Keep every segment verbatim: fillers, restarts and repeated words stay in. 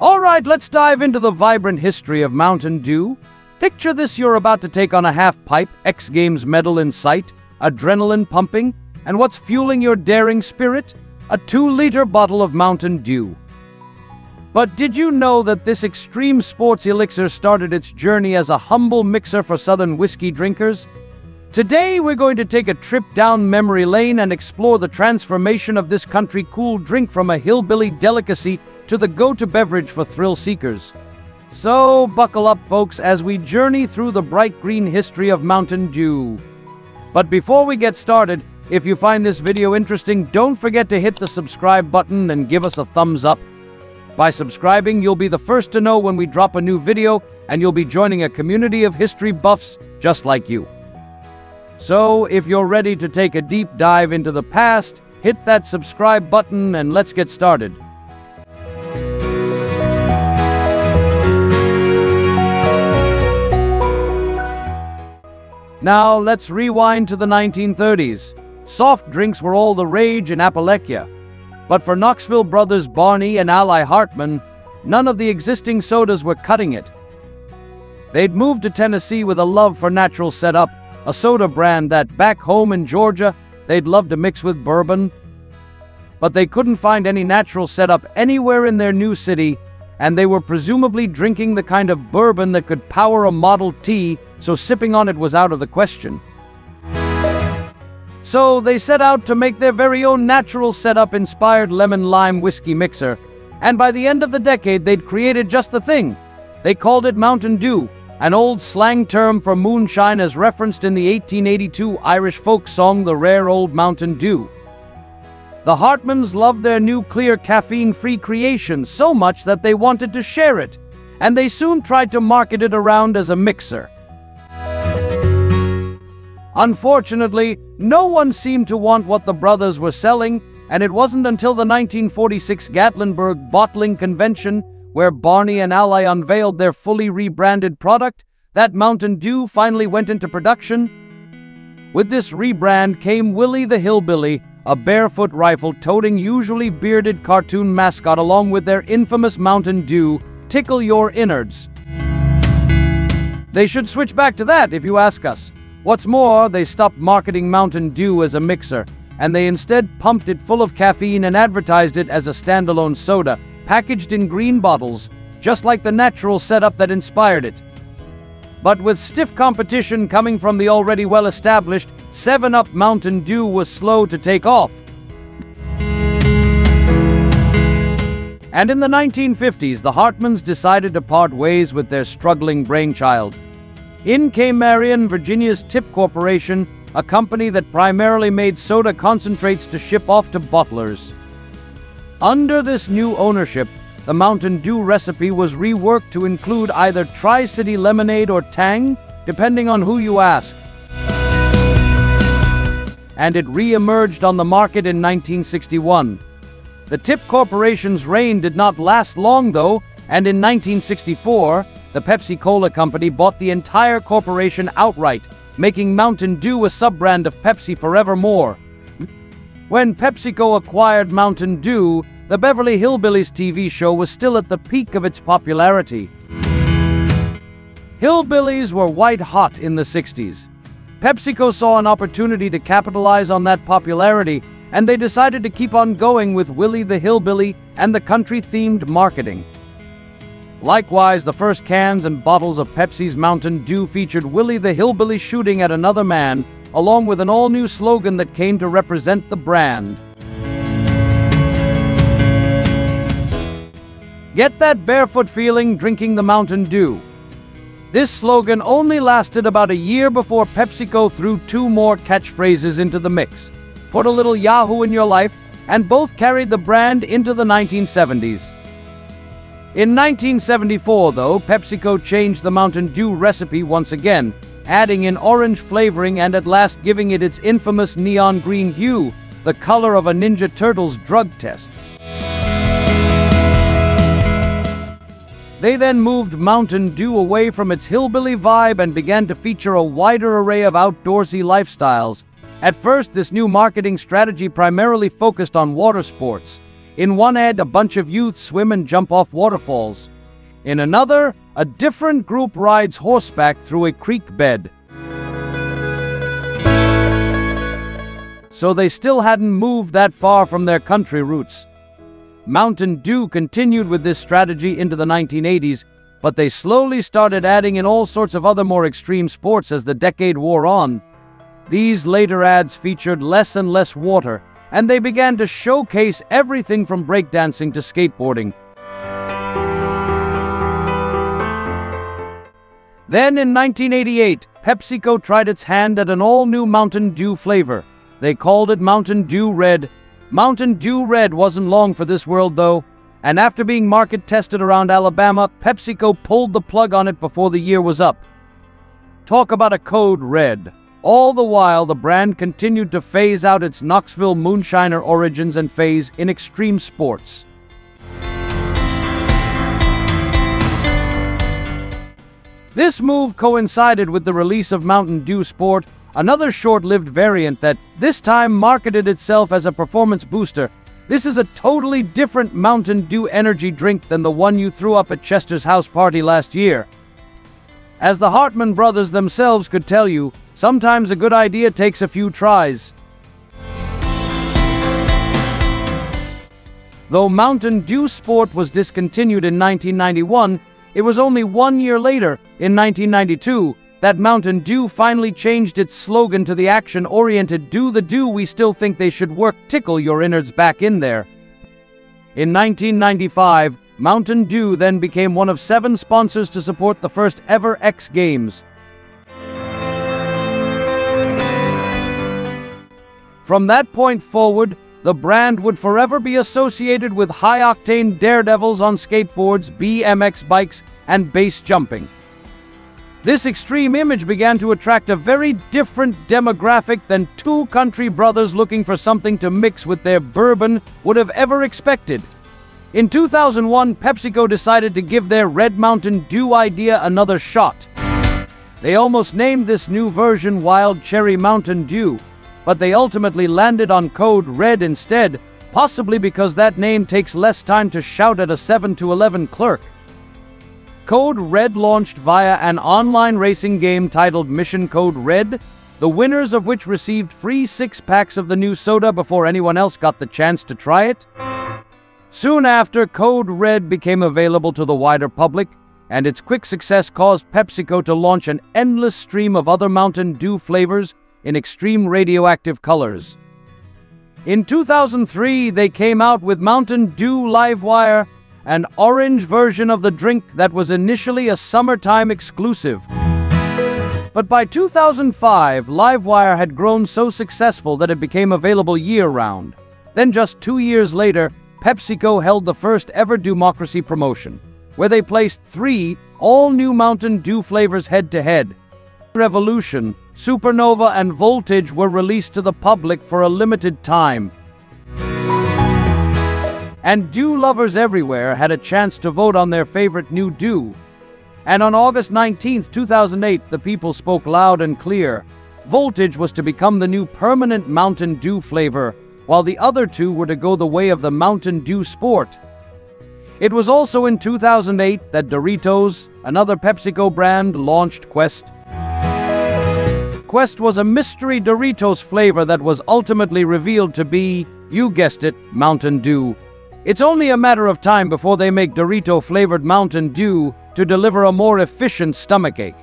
Alright, let's dive into the vibrant history of Mountain Dew. Picture this: you're about to take on a half-pipe, X Games medal in sight, adrenaline pumping, and what's fueling your daring spirit? A two-liter bottle of Mountain Dew. But did you know that this extreme sports elixir started its journey as a humble mixer for Southern whiskey drinkers? Today we're going to take a trip down memory lane and explore the transformation of this country cool drink from a hillbilly delicacy to the go-to beverage for thrill seekers. So buckle up, folks, as we journey through the bright green history of Mountain Dew. But before we get started, if you find this video interesting, don't forget to hit the subscribe button and give us a thumbs up. By subscribing, you'll be the first to know when we drop a new video, and you'll be joining a community of history buffs just like you. So, if you're ready to take a deep dive into the past, hit that subscribe button and let's get started. Now, let's rewind to the nineteen thirties. Soft drinks were all the rage in Appalachia. But for Knoxville brothers Barney and Ally Hartman, none of the existing sodas were cutting it. They'd moved to Tennessee with a love for Natural Set Up, a soda brand that, back home in Georgia, they'd love to mix with bourbon. But they couldn't find any Natural Set Up anywhere in their new city, and they were presumably drinking the kind of bourbon that could power a Model T, so sipping on it was out of the question. So they set out to make their very own Natural Set Up inspired lemon-lime whiskey mixer, and by the end of the decade they'd created just the thing. They called it Mountain Dew, an old slang term for moonshine as referenced in the eighteen eighty-two Irish folk song The Rare Old Mountain Dew. The Hartmans loved their new clear caffeine-free creation so much that they wanted to share it, and they soon tried to market it around as a mixer. Unfortunately, no one seemed to want what the brothers were selling, and it wasn't until the nineteen forty-six Gatlinburg Bottling Convention, where Barney and Ally unveiled their fully rebranded product, that Mountain Dew finally went into production. With this rebrand came Willy the Hillbilly, a barefoot rifle-toting, usually bearded cartoon mascot, along with their infamous Mountain Dew, Tickle Your Innards. They should switch back to that, if you ask us. What's more, they stopped marketing Mountain Dew as a mixer, and they instead pumped it full of caffeine and advertised it as a standalone soda, packaged in green bottles, just like the Natural setup that inspired it. But with stiff competition coming from the already well-established Seven Up, Mountain Dew was slow to take off. And in the nineteen fifties, the Hartmans decided to part ways with their struggling brainchild. In came Marion, Virginia's Tip Corporation, a company that primarily made soda concentrates to ship off to bottlers. Under this new ownership, the Mountain Dew recipe was reworked to include either Tri-City Lemonade or Tang, depending on who you ask. And it re-emerged on the market in nineteen sixty-one. The Tip Corporation's reign did not last long, though, and in nineteen sixty-four, the Pepsi-Cola Company bought the entire corporation outright, making Mountain Dew a sub-brand of Pepsi forevermore. When PepsiCo acquired Mountain Dew, the Beverly Hillbillies T V show was still at the peak of its popularity. Hillbillies were white-hot in the sixties. PepsiCo saw an opportunity to capitalize on that popularity, and they decided to keep on going with Willy the Hillbilly and the country-themed marketing. Likewise, the first cans and bottles of Pepsi's Mountain Dew featured Willy the Hillbilly shooting at another man, along with an all-new slogan that came to represent the brand. Get that barefoot feeling drinking the Mountain Dew. This slogan only lasted about a year before PepsiCo threw two more catchphrases into the mix. Put a little Yahoo in your life, and both carried the brand into the nineteen seventies. In nineteen seventy-four, though, PepsiCo changed the Mountain Dew recipe once again, adding in orange flavoring and at last giving it its infamous neon green hue, the color of a Ninja Turtles drug test. They then moved Mountain Dew away from its hillbilly vibe and began to feature a wider array of outdoorsy lifestyles. At first, this new marketing strategy primarily focused on water sports. In one ad, a bunch of youths swim and jump off waterfalls. In another, a different group rides horseback through a creek bed. So they still hadn't moved that far from their country roots. Mountain Dew continued with this strategy into the nineteen eighties, but they slowly started adding in all sorts of other more extreme sports as the decade wore on. These later ads featured less and less water, and they began to showcase everything from breakdancing to skateboarding. Then in nineteen eighty-eight, PepsiCo tried its hand at an all-new Mountain Dew flavor. They called it Mountain Dew Red. Mountain Dew Red wasn't long for this world though, and after being market tested around Alabama, PepsiCo pulled the plug on it before the year was up. Talk about a code red. All the while, the brand continued to phase out its Knoxville moonshiner origins and phase in extreme sports. This move coincided with the release of Mountain Dew Sport, another short-lived variant that, this time, marketed itself as a performance booster. This is a totally different Mountain Dew energy drink than the one you threw up at Chester's house party last year. As the Hartman brothers themselves could tell you, sometimes a good idea takes a few tries. Though Mountain Dew Sport was discontinued in nineteen ninety-one, it was only one year later, in nineteen ninety-two, that Mountain Dew finally changed its slogan to the action-oriented "Do the Dew." We still think they should work tickle your innards back in there. In nineteen ninety-five, Mountain Dew then became one of seven sponsors to support the first ever X Games. From that point forward, the brand would forever be associated with high-octane daredevils on skateboards, B M X bikes, and base jumping. This extreme image began to attract a very different demographic than two country brothers looking for something to mix with their bourbon would have ever expected. In two thousand one, PepsiCo decided to give their Red Mountain Dew idea another shot. They almost named this new version Wild Cherry Mountain Dew, but they ultimately landed on Code Red instead, possibly because that name takes less time to shout at a seven to eleven clerk. Code Red launched via an online racing game titled Mission Code Red, the winners of which received free six packs of the new soda before anyone else got the chance to try it. Soon after, Code Red became available to the wider public, and its quick success caused PepsiCo to launch an endless stream of other Mountain Dew flavors in extreme radioactive colors. In two thousand three, they came out with Mountain Dew Livewire, an orange version of the drink that was initially a summertime exclusive. But by two thousand five, Livewire had grown so successful that it became available year-round. Then just two years later, PepsiCo held the first ever Dewmocracy promotion, where they placed three all-new Mountain Dew flavors head-to-head. Revolution, Supernova, and Voltage were released to the public for a limited time, and Dew lovers everywhere had a chance to vote on their favorite new Dew. And on August nineteenth, two thousand eight, the people spoke loud and clear. Voltage was to become the new permanent Mountain Dew flavor, while the other two were to go the way of the Mountain Dew Sport. It was also in two thousand eight that Doritos, another PepsiCo brand, launched Quest. Quest was a mystery Doritos flavor that was ultimately revealed to be, you guessed it, Mountain Dew. It's only a matter of time before they make Dorito-flavored Mountain Dew to deliver a more efficient stomachache.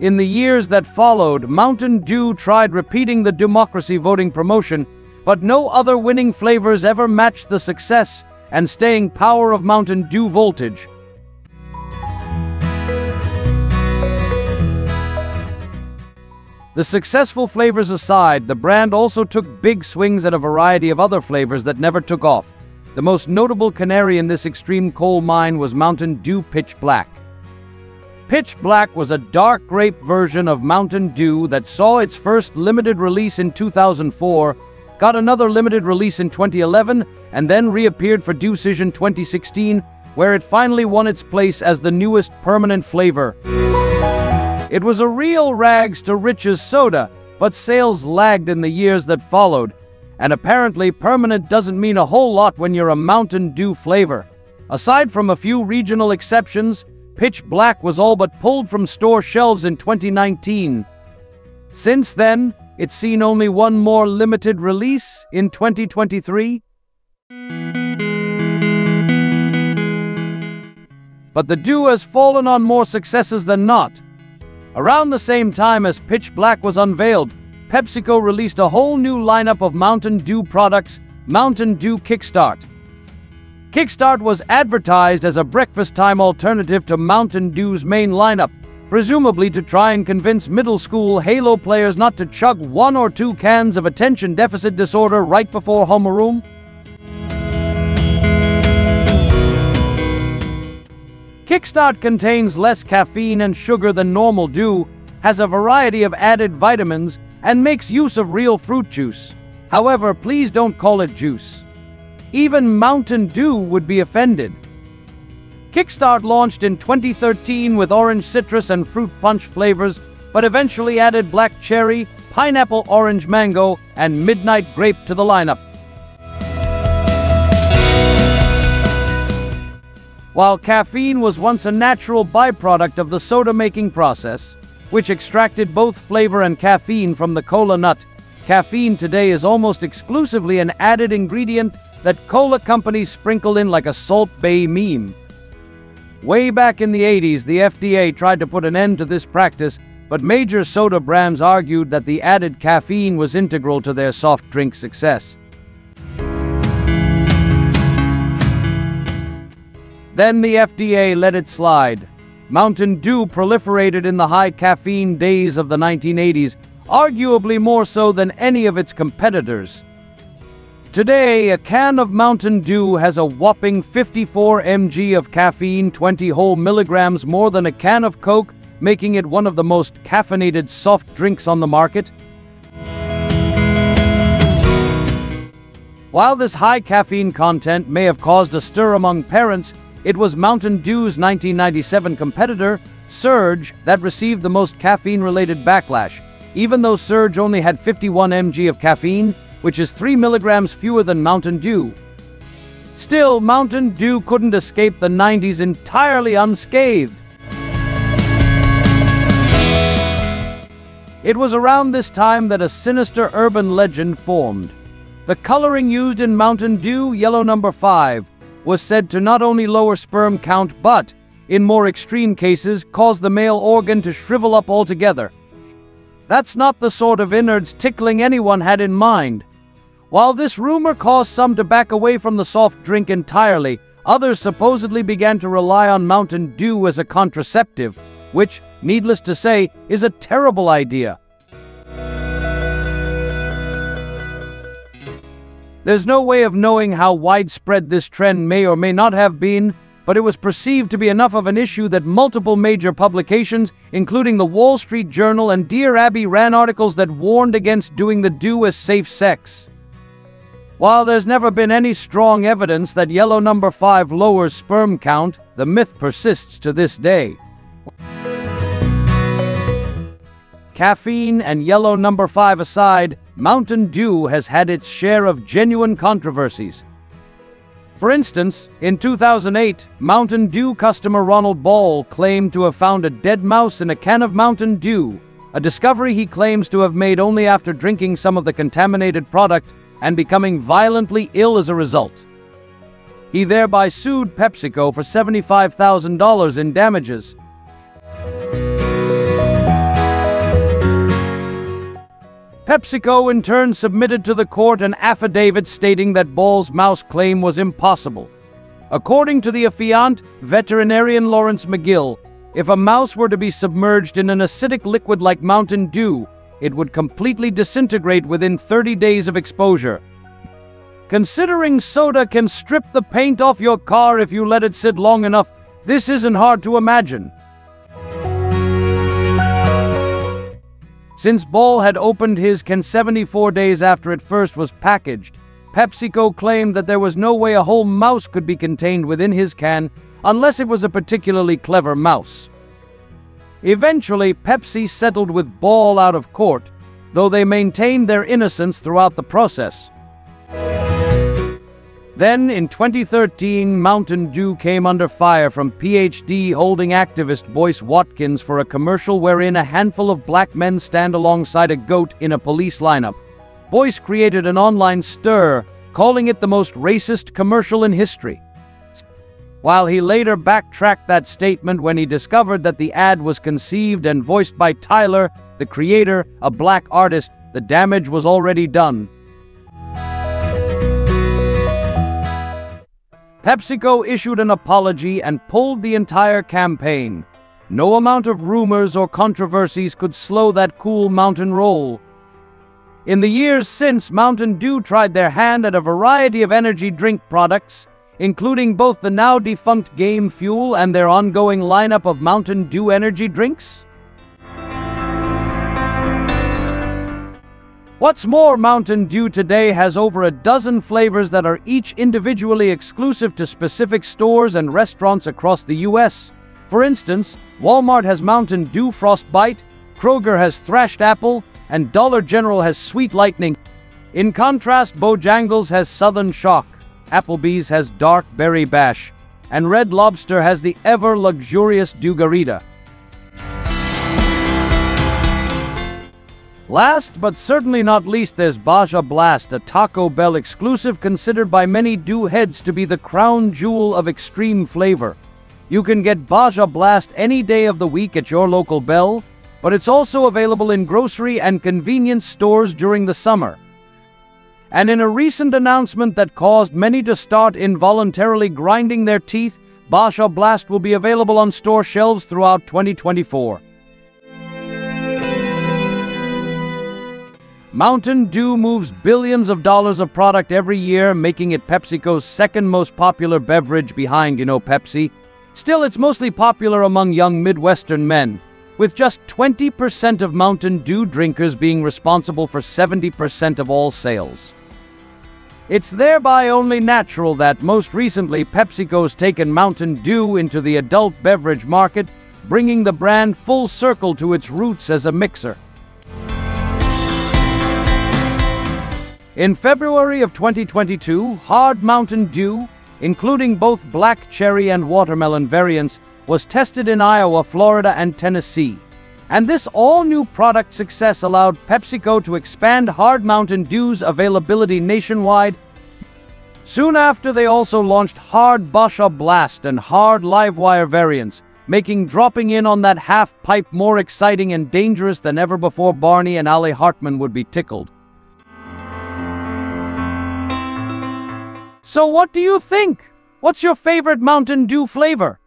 In the years that followed, Mountain Dew tried repeating the Dewmocracy voting promotion, but no other winning flavors ever matched the success and staying power of Mountain Dew Voltage. The successful flavors aside, the brand also took big swings at a variety of other flavors that never took off. The most notable canary in this extreme coal mine was Mountain Dew Pitch Black. Pitch Black was a dark grape version of Mountain Dew that saw its first limited release in two thousand four, got another limited release in twenty eleven, and then reappeared for Dewcision twenty sixteen, where it finally won its place as the newest permanent flavor. It was a real rags to riches soda, but sales lagged in the years that followed, And apparently permanent doesn't mean a whole lot when you're a Mountain Dew flavor. Aside from a few regional exceptions, Pitch Black was all but pulled from store shelves in twenty nineteen. Since then, it's seen only one more limited release in twenty twenty-three. But the Dew has fallen on more successes than not. Around the same time as Pitch Black was unveiled, PepsiCo released a whole new lineup of Mountain Dew products, Mountain Dew Kickstart. Kickstart was advertised as a breakfast time alternative to Mountain Dew's main lineup, presumably to try and convince middle school Halo players not to chug one or two cans of attention deficit disorder right before homeroom. Kickstart contains less caffeine and sugar than normal Dew, has a variety of added vitamins, and makes use of real fruit juice. However, please don't call it juice. Even Mountain Dew would be offended. Kickstart launched in twenty thirteen with orange citrus and fruit punch flavors, but eventually added black cherry, pineapple orange mango, and midnight grape to the lineup. While caffeine was once a natural byproduct of the soda-making process, which extracted both flavor and caffeine from the cola nut, caffeine today is almost exclusively an added ingredient that cola companies sprinkle in like a Salt Bae meme. Way back in the eighties, the F D A tried to put an end to this practice, but major soda brands argued that the added caffeine was integral to their soft drink success. Then the F D A let it slide. Mountain Dew proliferated in the high-caffeine days of the nineteen eighties, arguably more so than any of its competitors. Today, a can of Mountain Dew has a whopping fifty-four milligrams of caffeine, twenty whole milligrams more than a can of Coke, making it one of the most caffeinated soft drinks on the market. While this high caffeine content may have caused a stir among parents, it was Mountain Dew's nineteen ninety-seven competitor, Surge, that received the most caffeine-related backlash, even though Surge only had fifty-one milligrams of caffeine, which is three milligrams fewer than Mountain Dew. Still, Mountain Dew couldn't escape the nineties entirely unscathed. It was around this time that a sinister urban legend formed. The coloring used in Mountain Dew, yellow number five, was said to not only lower sperm count but, in more extreme cases, cause the male organ to shrivel up altogether. That's not the sort of innards tickling anyone had in mind. While this rumor caused some to back away from the soft drink entirely, others supposedly began to rely on Mountain Dew as a contraceptive, which, needless to say, is a terrible idea. There's no way of knowing how widespread this trend may or may not have been, but it was perceived to be enough of an issue that multiple major publications, including the Wall Street Journal and Dear Abby, ran articles that warned against doing the Dew as safe sex. While there's never been any strong evidence that yellow number five lowers sperm count, the myth persists to this day. Caffeine and yellow number five aside, Mountain Dew has had its share of genuine controversies. For instance, in two thousand eight, Mountain Dew customer Ronald Ball claimed to have found a dead mouse in a can of Mountain Dew, a discovery he claims to have made only after drinking some of the contaminated product and becoming violently ill as a result. He thereby sued PepsiCo for seventy-five thousand dollars in damages. PepsiCo in turn submitted to the court an affidavit stating that Ball's mouse claim was impossible. According to the affiant, veterinarian Lawrence McGill, if a mouse were to be submerged in an acidic liquid like Mountain Dew, it would completely disintegrate within thirty days of exposure. Considering soda can strip the paint off your car if you let it sit long enough, this isn't hard to imagine. Since Ball had opened his can seventy-four days after it first was packaged, PepsiCo claimed that there was no way a whole mouse could be contained within his can unless it was a particularly clever mouse. Eventually, Pepsi settled with Ball out of court, though they maintained their innocence throughout the process. Then, in twenty thirteen, Mountain Dew came under fire from PhD holding activist Boyce Watkins for a commercial wherein a handful of black men stand alongside a goat in a police lineup. Boyce created an online stir, calling it the most racist commercial in history. While he later backtracked that statement when he discovered that the ad was conceived and voiced by Tyler, the creator, a black artist, the damage was already done. PepsiCo issued an apology and pulled the entire campaign. No amount of rumors or controversies could slow that cool mountain roll. In the years since, Mountain Dew tried their hand at a variety of energy drink products, including both the now-defunct Game Fuel and their ongoing lineup of Mountain Dew energy drinks. What's more, Mountain Dew today has over a dozen flavors that are each individually exclusive to specific stores and restaurants across the U S. For instance, Walmart has Mountain Dew Frostbite, Kroger has Thrashed Apple, and Dollar General has Sweet Lightning. In contrast, Bojangles has Southern Shock, Applebee's has Dark Berry Bash, and Red Lobster has the ever-luxurious Dewgarita. Last but certainly not least, there's Baja Blast, a Taco Bell exclusive considered by many Dew heads to be the crown jewel of extreme flavor. You can get Baja Blast any day of the week at your local Bell, but it's also available in grocery and convenience stores during the summer. And in a recent announcement that caused many to start involuntarily grinding their teeth, Baja Blast will be available on store shelves throughout twenty twenty-four. Mountain Dew moves billions of dollars of product every year, making it PepsiCo's second most popular beverage behind, you know, Pepsi. Still, it's mostly popular among young Midwestern men, with just twenty percent of Mountain Dew drinkers being responsible for seventy percent of all sales. It's thereby only natural that, most recently, PepsiCo's taken Mountain Dew into the adult beverage market, bringing the brand full circle to its roots as a mixer. In February of twenty twenty-two, hard Mountain Dew, including both black cherry and watermelon variants, was tested in Iowa, Florida, and Tennessee. And this all-new product success allowed PepsiCo to expand hard Mountain Dew's availability nationwide. Soon after, they also launched hard Baja Blast and hard Livewire variants, making dropping in on that half-pipe more exciting and dangerous than ever before. Barney and Ally Hartman would be tickled. So what do you think? What's your favorite Mountain Dew flavor?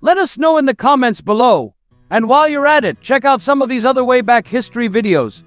Let us know in the comments below. And while you're at it, check out some of these other Way Back History videos.